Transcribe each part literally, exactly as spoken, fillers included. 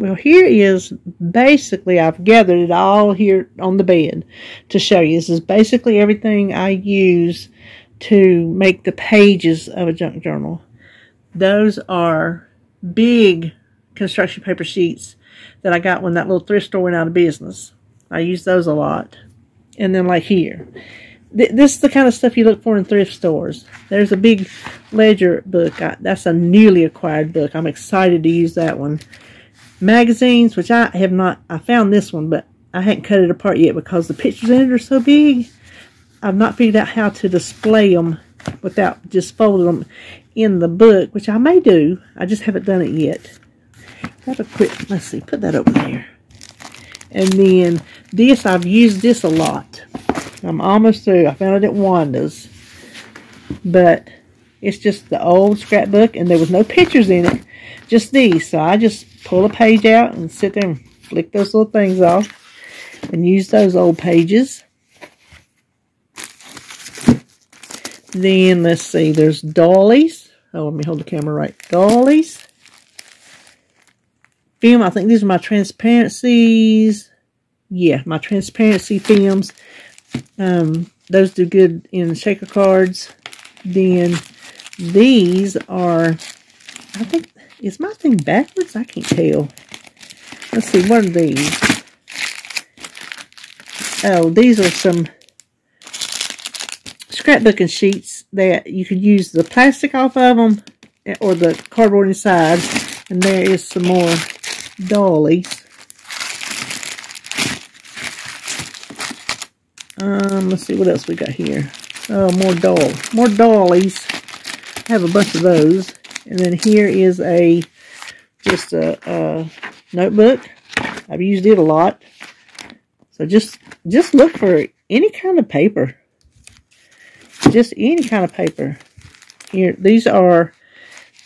Well, here is basically, I've gathered it all here on the bed to show you. This is basically everything I use to make the pages of a junk journal. Those are big construction paper sheets that I got when that little thrift store went out of business. I use those a lot. And then like here. Th this is the kind of stuff you look for in thrift stores. There's a big ledger book. I, that's a newly acquired book. I'm excited to use that one. Magazines, which I have not, I found this one, but I haven't cut it apart yet because the pictures in it are so big. I've not figured out how to display them without just folding them in the book, which I may do. I just haven't done it yet. Have a quick, let's see, put that over there. And then this, I've used this a lot. I'm almost through. I found it at Wanda's. But it's just the old scrapbook, and there was no pictures in it. Just these. So I just pull a page out and sit there and flick those little things off and use those old pages. Then, let's see. There's dollies. Oh, let me hold the camera right. Dollies. Film. I think these are my transparencies. Yeah, my transparency films. Um, those do good in shaker cards. Then these are, I think, is my thing backwards? I can't tell. Let's see, what are these? Oh, these are some scrapbooking sheets that you could use the plastic off of them or the cardboard inside. And there is some more dollies. Um, let's see what else we got here. Oh, more doll, more dollies. I have a bunch of those. And then here is a just a, a notebook. I've used it a lot. So just just look for any kind of paper. Just any kind of paper. Here, these are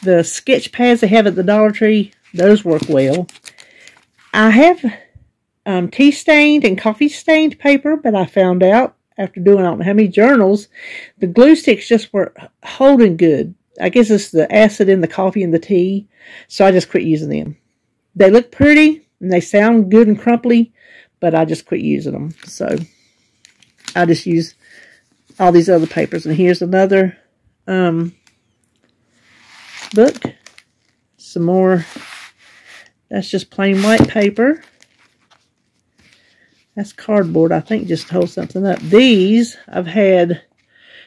the sketch pads they have at the Dollar Tree. Those work well. I have Um, tea stained and coffee stained paper, but I found out after doing I don't know how many journals, the glue sticks just weren't holding good. I guess it's the acid in the coffee and the tea, so I just quit using them. They look pretty and they sound good and crumply, but I just quit using them. So I just use all these other papers. And here's another um, book, some more. That's just plain white paper. That's cardboard, I think, just to hold something up. These I've had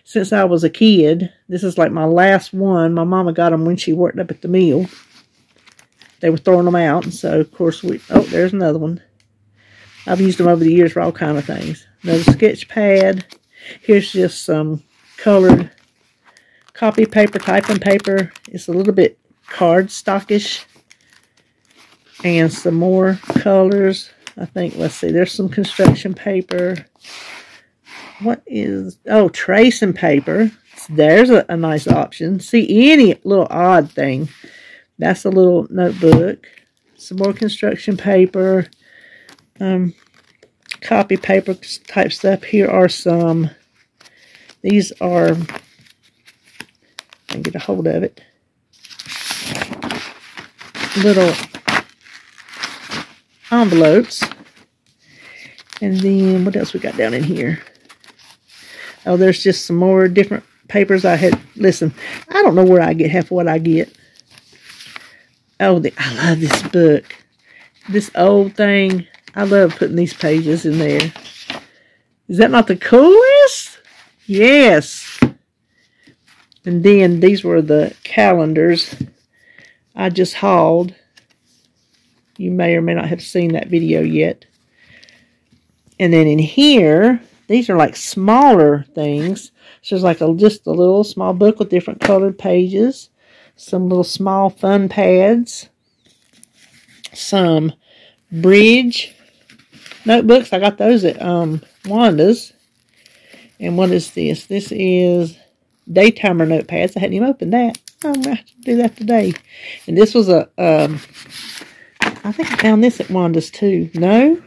since I was a kid. This is like my last one. My mama got them when she worked up at the mill. They were throwing them out, and so, of course, we... Oh, there's another one. I've used them over the years for all kinds of things. Another sketch pad. Here's just some colored copy paper, typing paper. It's a little bit cardstockish. And some more colors. I think, let's see, there's some construction paper. What is, oh, tracing paper. There's a, a nice option. See, any little odd thing. That's a little notebook. Some more construction paper. Um, copy paper type stuff. Here are some. These are, I can get a hold of it. Little envelopes. And then what else we got down in here? Oh, there's just some more different papers I had. Listen, I don't know where I get half of what I get. Oh, the, I love this book. This old thing. I love putting these pages in there. Is that not the coolest? Yes. And then these were the calendars I just hauled. You may or may not have seen that video yet. And then in here, these are like smaller things. So there's like a, just a little small book with different colored pages. Some little small fun pads. Some bridge notebooks. I got those at um, Wanda's. And what is this? This is Daytimer notepads. I hadn't even opened that. I'm going to have to do that today. And this was a... Um, I think I found this at Wanda's too. No?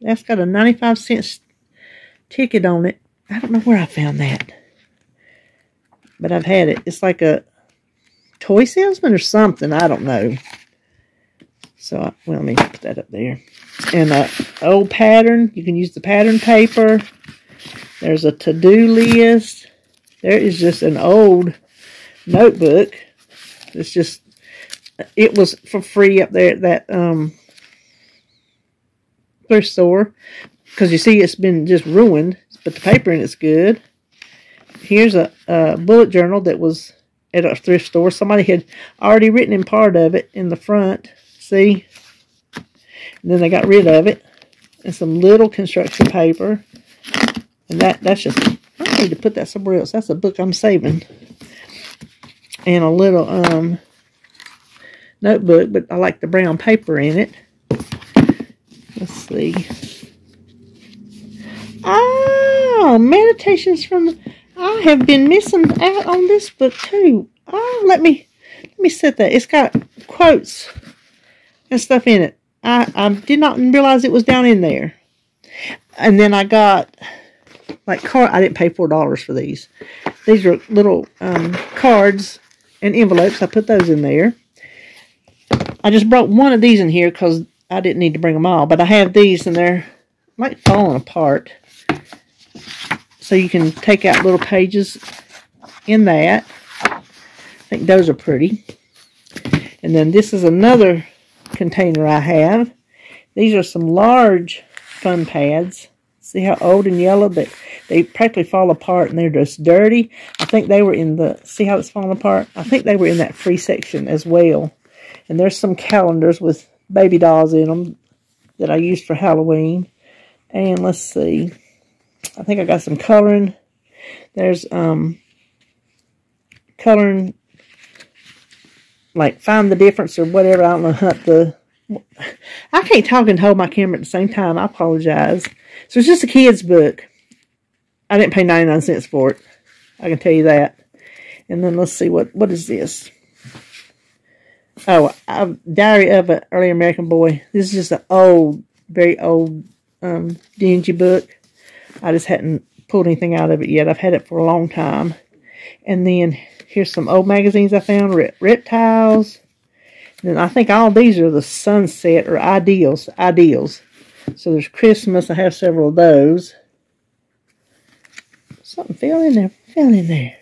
That's got a ninety-five cent ticket on it. I don't know where I found that. But I've had it. It's like a toy salesman or something. I don't know. So, I, well, let me put that up there. And an old pattern. You can use the pattern paper. There's a to-do list. There is just an old notebook. It's just, it was for free up there at that um, thrift store. Because you see, it's been just ruined. But the paper in it's good. Here's a, a bullet journal that was at a thrift store. Somebody had already written in part of it in the front. See? And then they got rid of it. And some little construction paper. And that that's just... I need to put that somewhere else. That's a book I'm saving. And a little um notebook. But I like the brown paper in it. Let's see. Oh! Meditations from... I have been missing out on this book too. Oh, let me let me set that. It's got quotes and stuff in it. I, I did not realize it was down in there. And then I got like card. I didn't pay four dollars for these. These are little um, cards and envelopes. I put those in there. I just brought one of these in here because I didn't need to bring them all. But I have these, and they're like falling apart. So you can take out little pages in that. I think those are pretty. And then this is another container I have. These are some large fun pads. See how old and yellow that they practically fall apart and they're just dirty. I think they were in the, see how it's falling apart? I think they were in that free section as well. And there's some calendars with baby dolls in them that I used for Halloween. And let's see. I think I got some coloring. There's um coloring, like find the difference or whatever. I don't know how to. I can't talk and hold my camera at the same time. I apologize. So it's just a kid's book. I didn't pay ninety-nine cents for it. I can tell you that. And then let's see what what is this. Oh, I've, Diary of an Early American Boy. This is just an old, very old, um, dingy book. I just hadn't pulled anything out of it yet. I've had it for a long time. And then here's some old magazines I found. Reptiles. And then I think all these are the Sunset or Ideals. Ideals. So there's Christmas. I have several of those. Something fell in there. Fell in there.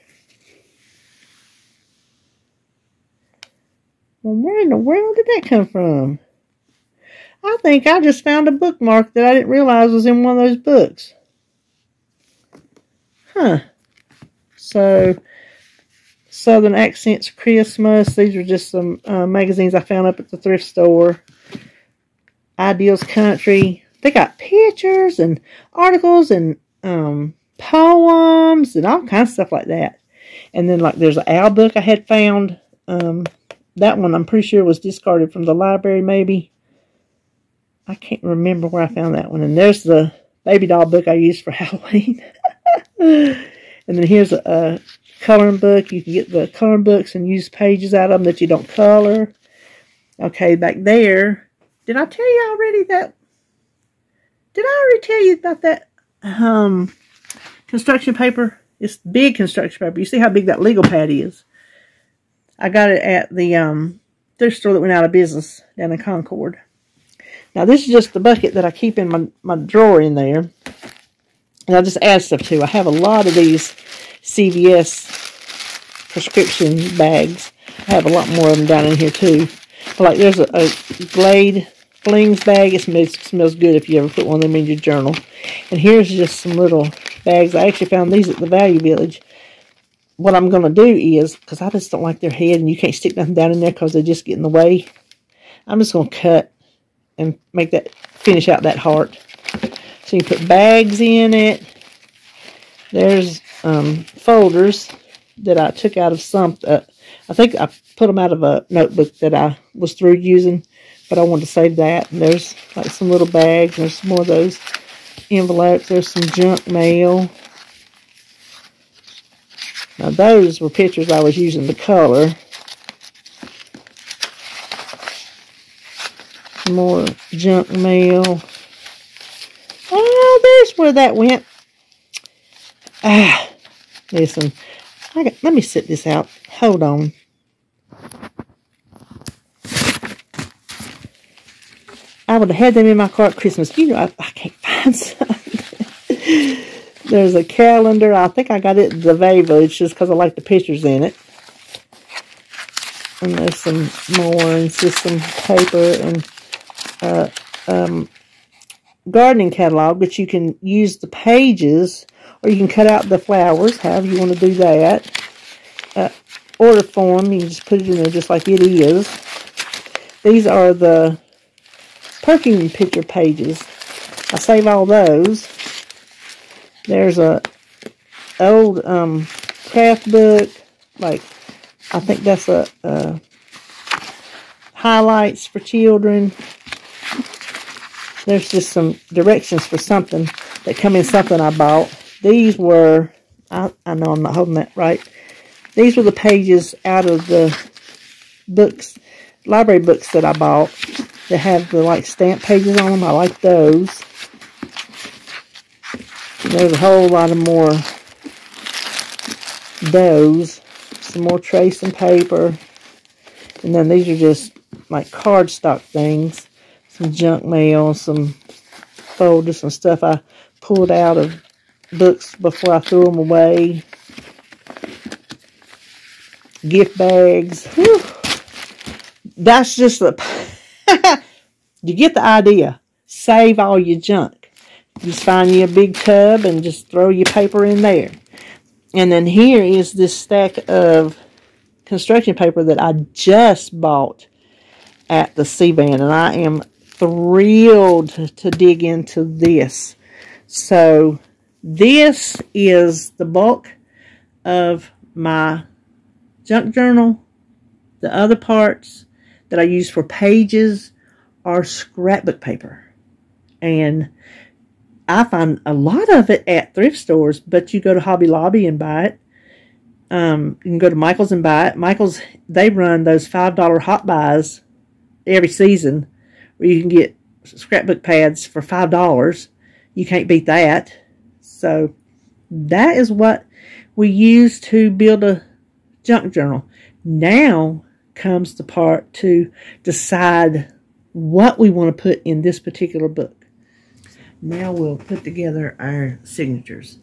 Well, where in the world did that come from? I think I just found a bookmark that I didn't realize was in one of those books. Huh. So, Southern Accents Christmas. These are just some uh, magazines I found up at the thrift store. Ideals Country. They got pictures and articles and um, poems and all kinds of stuff like that. And then, like, there's an owl book I had found. Um, that one, I'm pretty sure, was discarded from the library, maybe. I can't remember where I found that one. And there's the baby doll book I used for Halloween. And then here's a, a coloring book. You can get the coloring books and use pages out of them that you don't color. Okay, back there. Did I tell you already that? Did I already tell you about that um, construction paper? It's big construction paper. You see how big that legal pad is. I got it at the um, thrift store that went out of business down in Concord. Now, this is just the bucket that I keep in my, my drawer in there. And I just add stuff to. I have a lot of these C V S prescription bags. I have a lot more of them down in here too. But like there's a, a Glade Flings bag. It smells, smells good if you ever put one of them in your journal. And here's just some little bags. I actually found these at the Value Village. What I'm going to do is, because I just don't like their head and you can't stick nothing down in there because they just get in the way. I'm just going to cut and make that, finish out that heart. So you can put bags in it. There's um, folders that I took out of some. Uh, I think I put them out of a notebook that I was through using. But I wanted to save that. And there's like some little bags. There's some more of those envelopes. There's some junk mail. Now those were pictures I was using the color. More junk mail. There's where that went. Ah, listen. I got, let me sit this out. Hold on. I would have had them in my car at Christmas. You know, I, I can't find some. There's a calendar. I think I got it at the Veva. It's just because I like the pictures in it. And there's some more, and just some paper, and uh, um, gardening catalog, which you can use the pages, or you can cut out the flowers, however you want to do that. Uh, order form, you can just put it in there just like it is. These are the perking picture pages. I save all those. There's a old um, craft book, like I think that's a, a highlights for children. There's just some directions for something that come in something I bought. These were, I, I know I'm not holding that right. These were the pages out of the books, library books that I bought that have the like stamp pages on them. I like those. There's a whole lot of more those. Some more tracing paper. And then these are just like cardstock things. Some junk mail, some folders, some stuff I pulled out of books before I threw them away. Gift bags. Whew. That's just the... You get the idea. Save all your junk. Just find you a big tub and just throw your paper in there. And then here is this stack of construction paper that I just bought at the C-Van. And I am thrilled to dig into this. So this is the bulk of my junk journal. The other parts that I use for pages are scrapbook paper. And I find a lot of it at thrift stores, but you go to Hobby Lobby and buy it. Um, you can go to Michael's and buy it. Michael's, they run those five dollar hot buys every season where you can get scrapbook pads for five dollars. You can't beat that. So that is what we use to build a junk journal. Now comes the part to decide what we want to put in this particular book. Now we'll put together our signatures.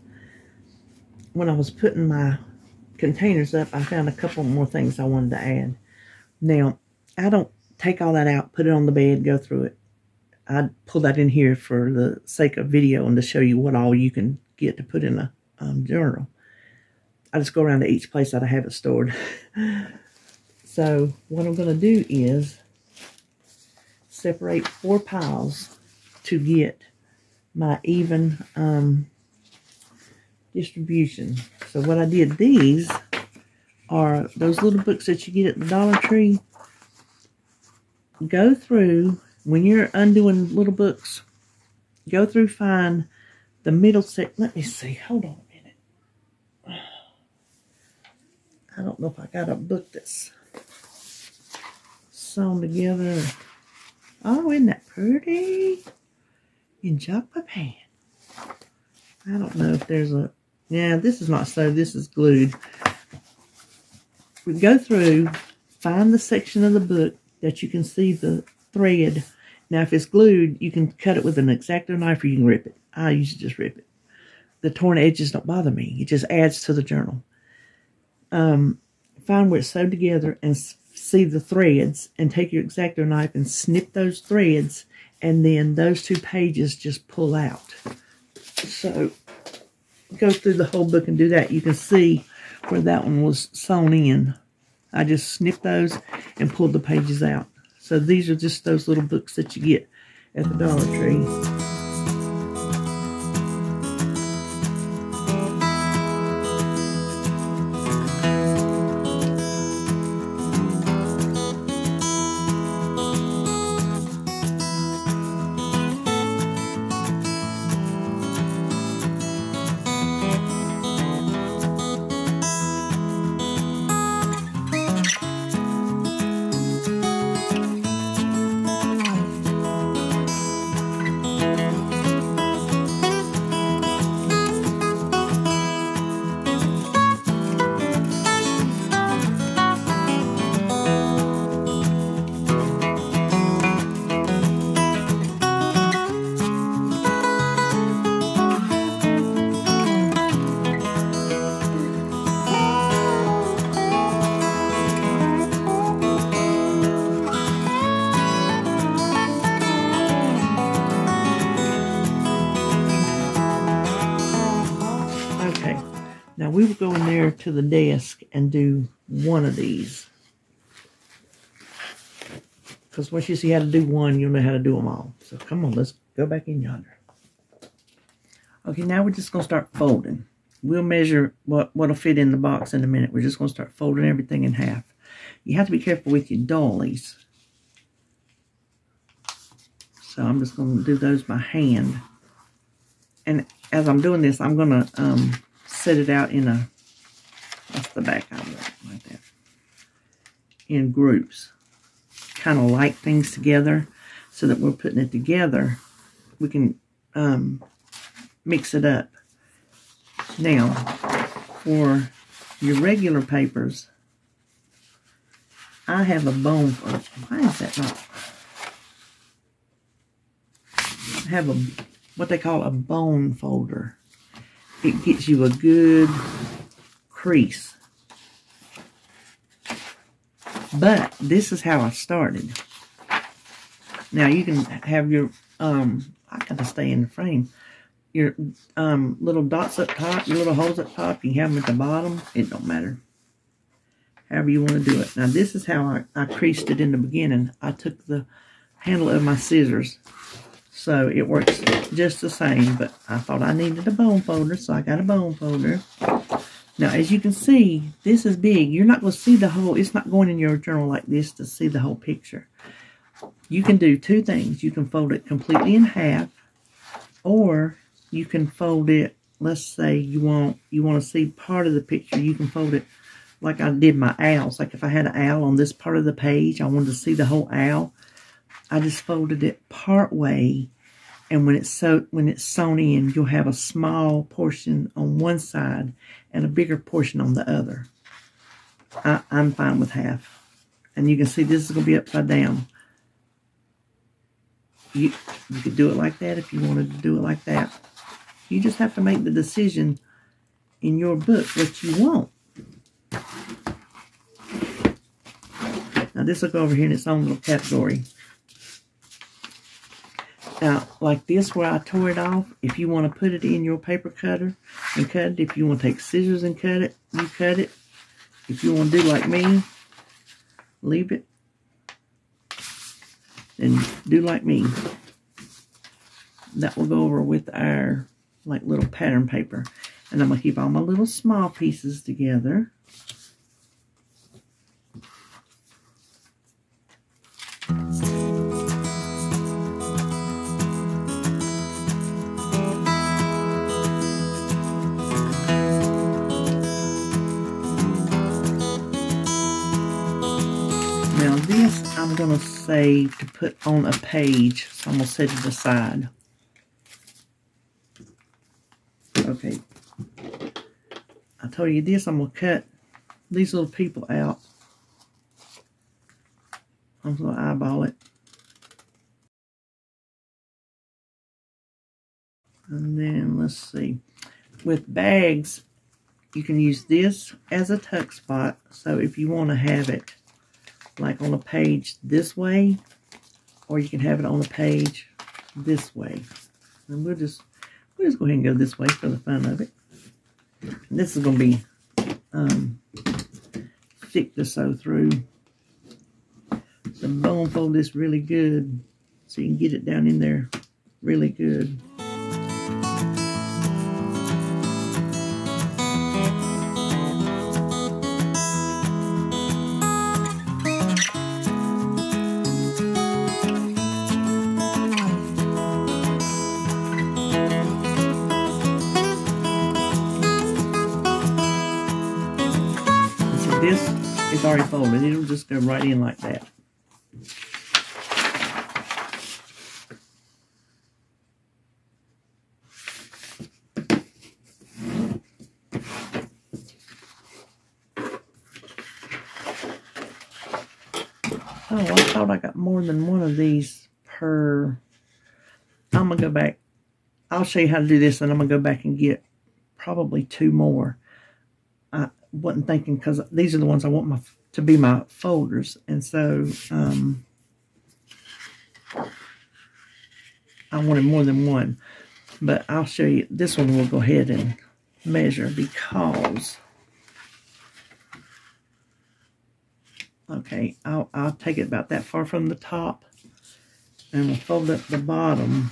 When I was putting my containers up, I found a couple more things I wanted to add. Now, I don't take all that out, put it on the bed, go through it. I pull that in here for the sake of video and to show you what all you can get to put in a um, journal. I just go around to each place that I have it stored. So what I'm going to do is separate four piles to get my even um, distribution. So what I did, these are those little books that you get at the Dollar Tree. Go through, when you're undoing little books, go through, find the middle set. Let me see, hold on a minute. I don't know if I got a book that's sewn together. Oh, isn't that pretty? In Joppa Pan. I don't know if there's a... Yeah, this is not sewed. This is glued. We go through, find the section of the book that you can see the thread. Now, if it's glued, you can cut it with an X-Acto knife or you can rip it. I usually just rip it. The torn edges don't bother me. It just adds to the journal. Um, find where it's sewed together and see the threads and take your X-Acto knife and snip those threads. And then those two pages just pull out. So go through the whole book and do that. You can see where that one was sewn in. I just snipped those and pulled the pages out. So these are just those little books that you get at the Dollar Tree. Thank you. Now we will go in there to the desk and do one of these. Because once you see how to do one, you'll know how to do them all. So come on, let's go back in yonder. Okay, now we're just going to start folding. We'll measure what, what'll fit in the box in a minute. We're just going to start folding everything in half. You have to be careful with your dollies. So I'm just going to do those by hand. And as I'm doing this, I'm going to um, set it out in a, that's the back I want, like that, in groups. Kind of like things together so that we're putting it together. We can um, mix it up. Now, for your regular papers, I have a bone folder. Why is that not? I have a, what they call a bone folder. It gets you a good crease. But this is how I started. Now you can have your, um, I gotta stay in the frame. Your um, little dots up top, your little holes up top, you can have them at the bottom. It don't matter. However you want to do it. Now this is how I, I creased it in the beginning. I took the handle of my scissors. So it works just the same, but I thought I needed a bone folder, so I got a bone folder. Now, as you can see, this is big. You're not going to see the whole, it's not going in your journal like this to see the whole picture. You can do two things. You can fold it completely in half, or you can fold it, let's say you want you want to see part of the picture. You can fold it like I did my owls. Like if I had an owl on this part of the page, I wanted to see the whole owl. I just folded it part way, and when it's so when it's sewn in, you'll have a small portion on one side and a bigger portion on the other. I, I'm fine with half, and you can see this is going to be upside down. You you could do it like that if you wanted to do it like that. You just have to make the decision in your book what you want. Now this will go over here in its own little category. Now, like this where I tore it off, if you want to put it in your paper cutter and cut it, if you want to take scissors and cut it, you cut it. If you want to do like me, leave it and do like me. That will go over with our like little pattern paper. And I'm going to keep all my little small pieces together. Now this I'm going to save to put on a page, so I'm going to set it aside. Okay, I told you this, I'm going to cut these little people out. I'm going to eyeball it. And then let's see, with bags, you can use this as a tuck spot, so if you want to have it like on a page this way, or you can have it on a page this way. And we'll just we'll just go ahead and go this way for the fun of it. And this is going to be um, thick to sew through. The bone fold is really good, so you can get it down in there really good. Already folded, it'll just go right in like that. Oh, I thought I got more than one of these per. I'm gonna go back. I'll show you how to do this, and I'm gonna go back and get probably two more. I wasn't thinking, because these are the ones I want my to be my folders, and so um, I wanted more than one, but I'll show you. This one we'll go ahead and measure because, okay, I'll, I'll take it about that far from the top, and we'll fold up the bottom.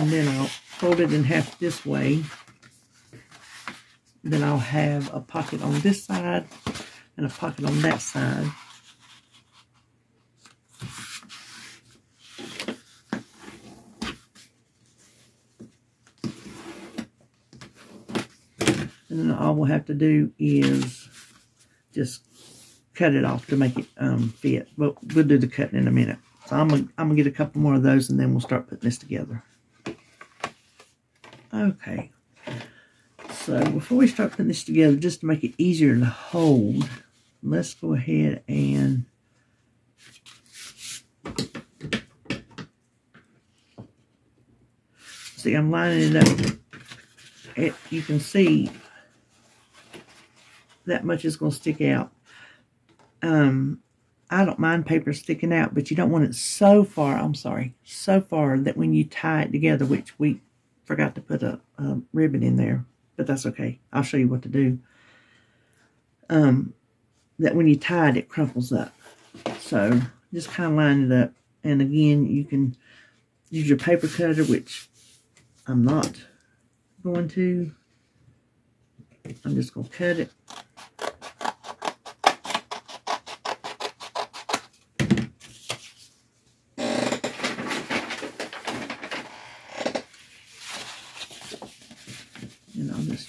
And then I'll fold it in half this way. Then I'll have a pocket on this side and a pocket on that side. And then all we'll have to do is just cut it off to make it um, fit. But we'll, we'll do the cutting in a minute. So I'm gonna, I'm gonna get a couple more of those and then we'll start putting this together. Okay, so before we start putting this together, just to make it easier to hold, let's go ahead and see, I'm lining it up. It, you can see that much is going to stick out. Um, I don't mind paper sticking out, but you don't want it so far, I'm sorry, so far that when you tie it together, which we forgot to put a, a ribbon in there, but that's okay. I'll show you what to do. Um, that when you tie it, it crumples up. So just kind of line it up. And again, you can use your paper cutter, which I'm not going to. I'm just going to cut it.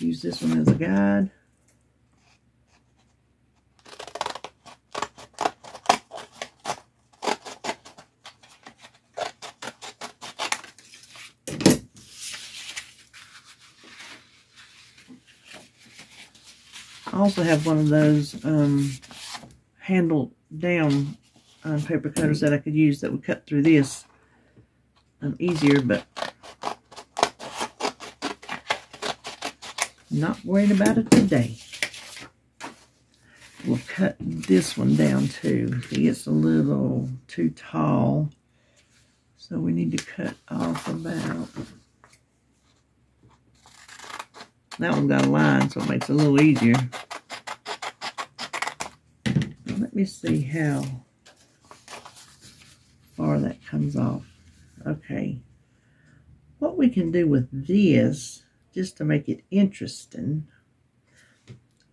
Use this one as a guide. I also have one of those um, handle down um, paper cutters that I could use that would cut through this um, easier, but not worried about it today. We'll cut this one down too. See, it's a little too tall. So we need to cut off about. That one's got a line, so it makes it a little easier. Let me see how far that comes off. Okay. What we can do with this, just to make it interesting,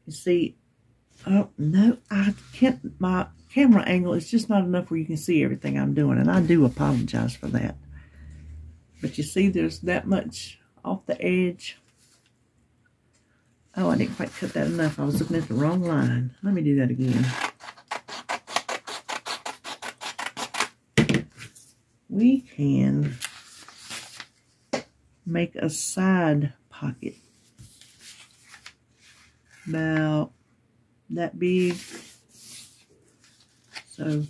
you see, oh no, I can't, my camera angle is just not enough where you can see everything I'm doing, and I do apologize for that. But you see there's that much off the edge. Oh, I didn't quite cut that enough. I was looking at the wrong line. Let me do that again. We can make a side pocket about that big. So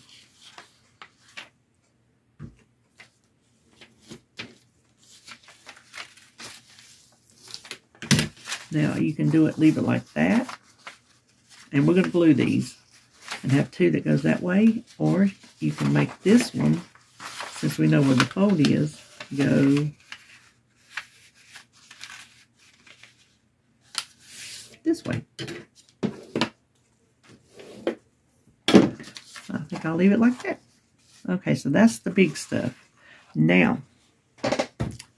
now you can do it, leave it like that, and we're going to glue these and have two that goes that way, or you can make this one, since we know where the fold is, go this way. I think I'll leave it like that. Okay, so that's the big stuff. Now,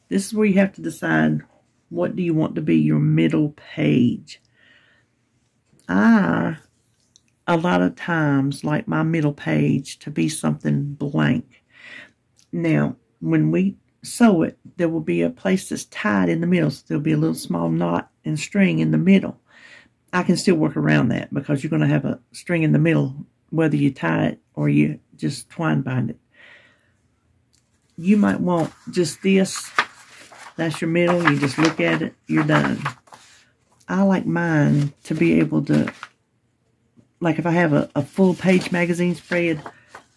this is where you have to decide what do you want to be your middle page. I, a lot of times, like my middle page to be something blank. Now, when we sew it, there will be a place that's tied in the middle, so there'll be a little small knot and string in the middle. I can still work around that because you're going to have a string in the middle whether you tie it or you just twine bind it. You might want just this. That's your middle. You just look at it. You're done. I like mine to be able to, like if I have a, a full page magazine spread,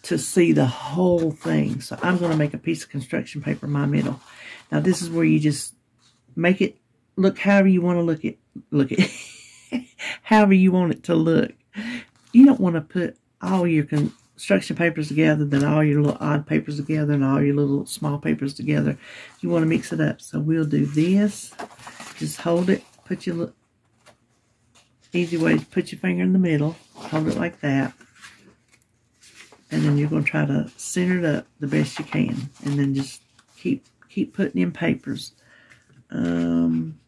to see the whole thing. So I'm going to make a piece of construction paper in my middle. Now this is where you just make it look however you want to look it. Look it. However you want it to look. You don't want to put all your construction papers together, then all your little odd papers together, and all your little small papers together. You want to mix it up. So we'll do this. Just hold it. Put your easy way is put your finger in the middle. Hold it like that. And then you're going to try to center it up the best you can. And then just keep keep putting in papers. Um,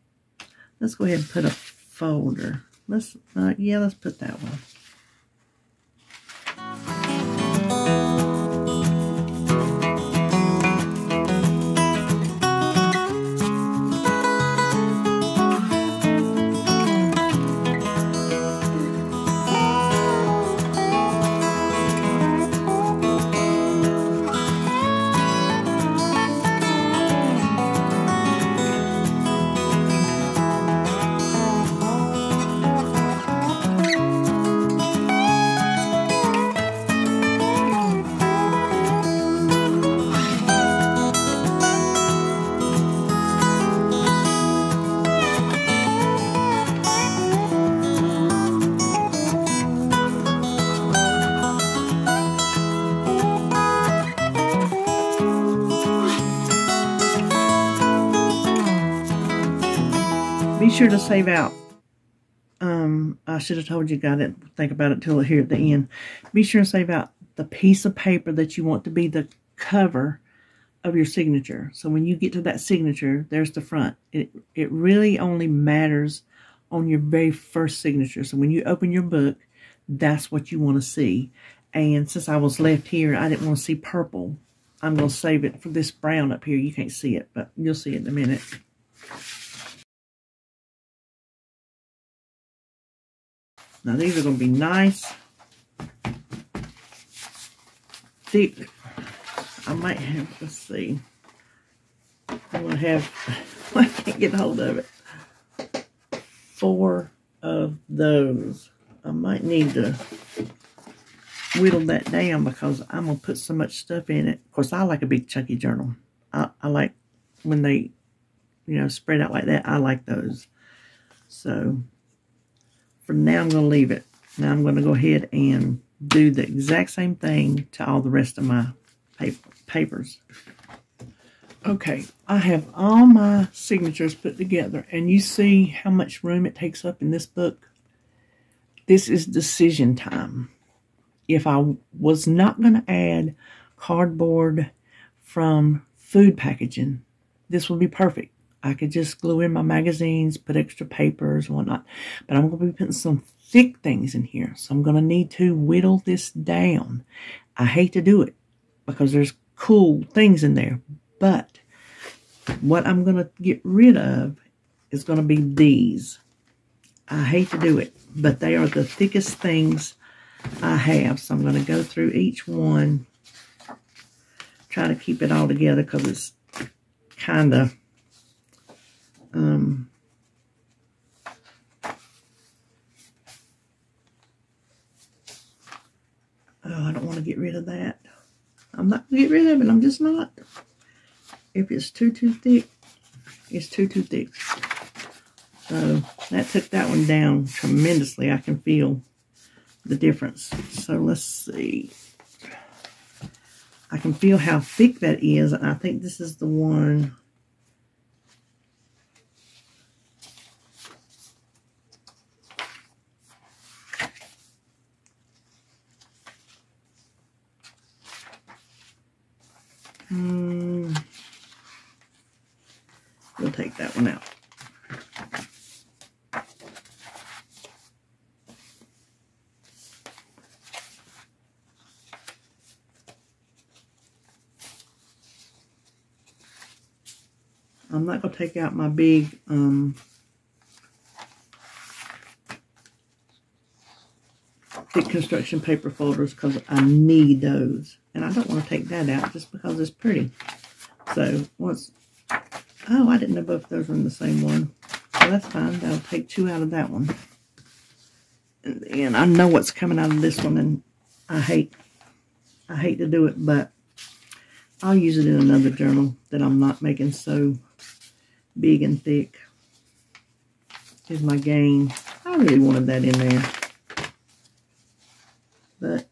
let's go ahead and put a folder. Let's uh, yeah, let's put that one. Be sure to save out. Um, I should have told you guys that. Think about it till here at the end. Be sure to save out the piece of paper that you want to be the cover of your signature. So when you get to that signature, there's the front. It it really only matters on your very first signature. So when you open your book, that's what you want to see. And since I was left here, I didn't want to see purple. I'm going to save it for this brown up here. You can't see it, but you'll see it in a minute. Now these are going to be nice, thick. I might have, let's see, I'm going to have, I can't get hold of it, four of those. I might need to whittle that down because I'm going to put so much stuff in it. Of course, I like a big chunky journal. I, I like when they, you know, spread out like that. I like those. So for now, I'm going to leave it. Now I'm going to go ahead and do the exact same thing to all the rest of my paper, papers. Okay, I have all my signatures put together, and you see how much room it takes up in this book. This is decision time. If I was not going to add cardboard from food packaging, this would be perfect. I could just glue in my magazines, put extra papers and whatnot. But I'm going to be putting some thick things in here. So I'm going to need to whittle this down. I hate to do it because there's cool things in there. But what I'm going to get rid of is going to be these. I hate to do it, but they are the thickest things I have. So I'm going to go through each one, try to keep it all together because it's kind of... Um, oh, I don't want to get rid of that. I'm not going to get rid of it. I'm just not. If it's too, too thick, it's too, too thick. So that took that one down tremendously. I can feel the difference. So let's see. I can feel how thick that is. And I think this is the one... Mm. We'll take that one out. I'm not going to take out my big um, thick construction paper folders because I need those. And I don't want to take that out just because it's pretty. So once, oh, I didn't know both of those were in the same one. Well, that's fine. I'll take two out of that one. And, and I know what's coming out of this one, and I hate I hate to do it, but I'll use it in another journal that I'm not making so big and thick. Here's my game. I really wanted that in there. But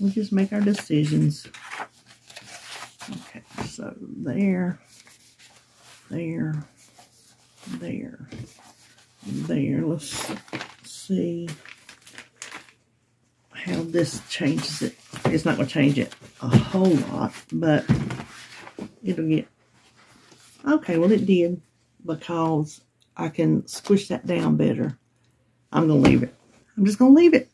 we'll just make our decisions. Okay, so there, there, there, there. Let's see how this changes it. It's not going to change it a whole lot, but it'll get... Okay, well it did, because I can squish that down better. I'm going to leave it. I'm just going to leave it.